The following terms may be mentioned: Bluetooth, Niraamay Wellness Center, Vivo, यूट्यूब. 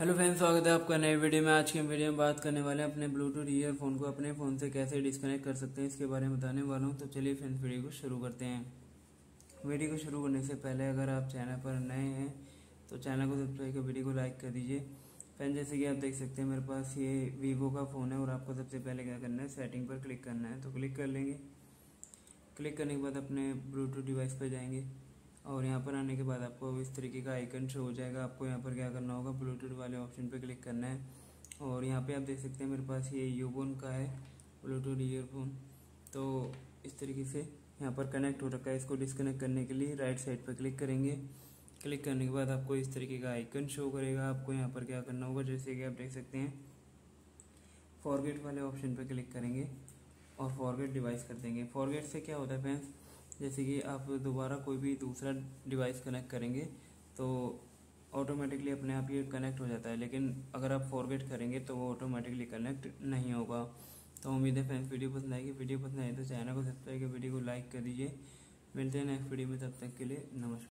Hello friends, स्वागत है आपका नए वीडियो में। आज के वीडियो में बात करने वाले हैं अपने ब्लूटूथ ईयरफोन को अपने फ़ोन से कैसे डिस्कनेक्ट कर सकते हैं, इसके बारे में बताने वाला हूं। तो चलिए फ्रेंड्स वीडियो को शुरू करते हैं। वीडियो को शुरू करने से पहले अगर आप चैनल पर नए हैं तो चैनल को सब्सक्राइब कर वीडियो को लाइक कर दीजिए। फ्रेंड जैसे कि आप देख सकते हैं मेरे पास ये वीवो का फ़ोन है और आपको सबसे पहले क्या करना है, सेटिंग पर क्लिक करना है। तो क्लिक कर लेंगे। क्लिक करने के बाद अपने ब्लूटूथ डिवाइस पर जाएंगे और यहाँ पर आने के बाद आपको इस तरीके का आइकन शो हो जाएगा। आपको यहाँ पर क्या करना होगा, ब्लूटूथ वाले ऑप्शन पे क्लिक करना है और यहाँ पे आप देख सकते हैं मेरे पास ये यूबोन का है ब्लूटूथ ईयरफोन। तो इस तरीके से यहाँ पर कनेक्ट हो रखा है। इसको डिस्कनेक्ट करने के लिए राइट साइड पर क्लिक करेंगे। क्लिक करने के बाद आपको इस तरीके का आइकन शो करेगा। आपको यहाँ पर क्या करना होगा, जैसे कि आप देख सकते हैं फॉरगेट वाले ऑप्शन पर क्लिक करेंगे और फॉरगेट डिवाइस कर देंगे। फॉरगेट से क्या होता है फ्रेंड्स, जैसे कि आप दोबारा कोई भी दूसरा डिवाइस कनेक्ट करेंगे तो ऑटोमेटिकली अपने आप ये कनेक्ट हो जाता है, लेकिन अगर आप फॉरगेट करेंगे तो वो ऑटोमेटिकली कनेक्ट नहीं होगा। तो उम्मीद है फ्रेंड्स वीडियो पसंद आएगी। वीडियो पसंद आए तो चैनल को सब्सक्राइब कर वीडियो को लाइक कर दीजिए। मिलते हैं नेक्स्ट वीडियो में, तब तक के लिए नमस्कार।